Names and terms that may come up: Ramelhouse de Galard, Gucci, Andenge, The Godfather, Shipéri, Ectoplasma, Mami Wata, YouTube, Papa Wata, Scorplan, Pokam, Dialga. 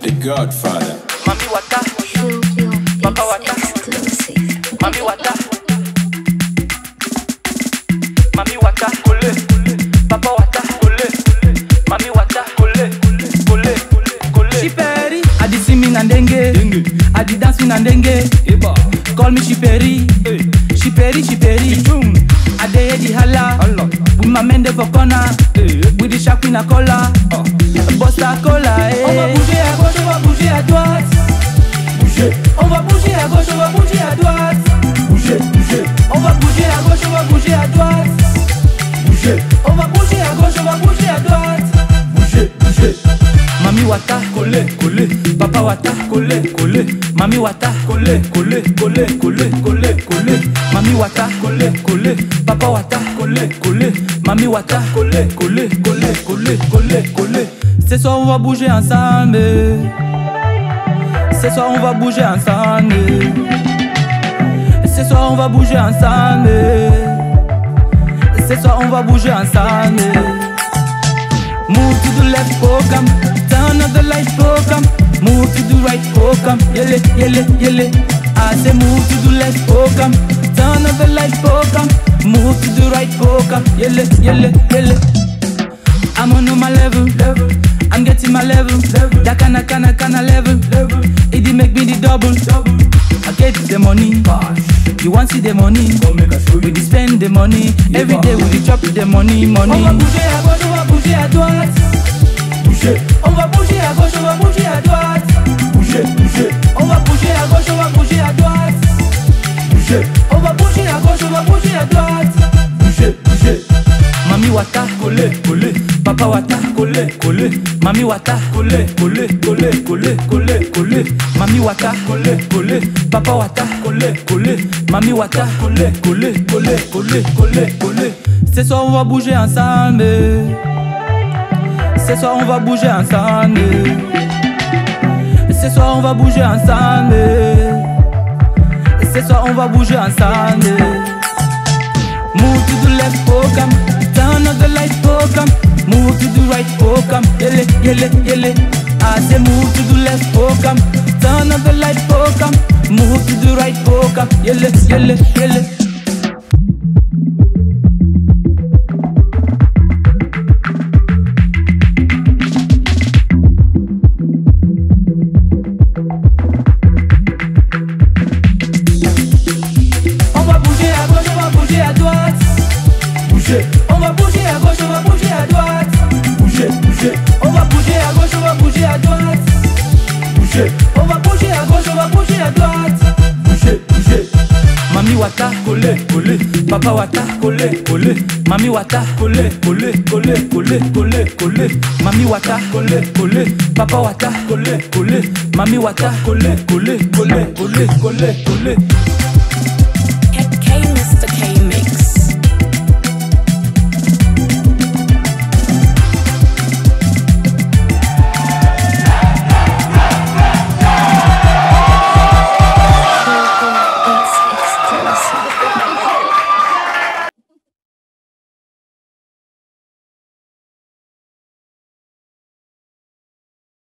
The Godfather. Mami Wata, Papa Wata, Mami Wata, Mami Wata, Kole, Papa Wata, Kole, Mami Wata, Kole, Kole, Kole. She peri, I did sing in andenge, I did dance in andenge. Call me she peri, she peri, she peri. I dey di hala, with my men dey for corner, with the shark in a cola, bossa cola. On va bouger à gauche, on va bouger à droite. Bouger. On va bouger à gauche, on va bouger à droite. Bouger, bouger. On va bouger à gauche, on va bouger à droite. Bouger. On va bouger à gauche, on va bouger à droite. Bouger, bouger. Mami Wata, collé, collé. Papa Wata, collé, collé. Mami Wata, collé, collé, collé, collé, collé, collé. Mami Wata, collé, collé. Papa Wata, collé, collé. Mami Wata, collé, collé, collé, collé, collé, collé. Ce soir on va bouger ensemble. Ce soir on va bouger ensemble. Ce soir on va bouger ensemble. Ce soir on va bouger ensemble. Move to the left, Pokam. Turn on the light, Pokam. Move to the right, Pokam. Yele, yele, yele. I say move to the left, Pokam. Turn on the light, Pokam. Move to the right, Pokam. Yele, yele, yele. I'm on my level, level. I'm getting my level, level. That kinda level, level. It did make me the double, double. I get the money, cash. You want see the money? Go make us free. We dey spend the money, yeah. Every day we dey chop the money, money. On va bouger à gauche, on va bouger à droite. Bouger. On va bouger à gauche, on va bouger à droite. Bouger, bouger. On va bouger à gauche, on va bouger à droite. Bouger. On va bouger à gauche, on va bouger à droite. Bouger, bouger. Mami Wata, collé, collé. Papa Wata, collé, collé. Mami Wata, collé, collé, collé, collé, collé, collé. Mami Wata, collé, collé. Papa Wata, collé, collé. Mami Wata, collé, collé, collé, collé, collé, collé. Ce soir on va bouger ensemble. Ce soir on va bouger ensemble. Ce soir on va bouger ensemble. Ce soir on va bouger ensemble. Move to the left, Pokam. Turn on the light, Pokam. Move to the right, Pokam. Yele, yele, yele. I say move to the left, Pokam. Turn on the light, Pokam. Move to the right, Pokam. Yele, yele, yele. On va bouger à gauche, on va bouger à droite. Bouger, bouger. On va bouger à gauche, on va bouger à droite. Bouger. On va bouger à gauche, on va bouger à droite. Bouger, bouger. Mami Wata, collé, collé. Papa Wata, collé, collé. Mami Wata, collé, collé, collé, collé, collé, collé. Mami Wata, collé, collé. Papa Wata, collé, collé. Mami Wata, collé, collé, collé, collé, collé, collé.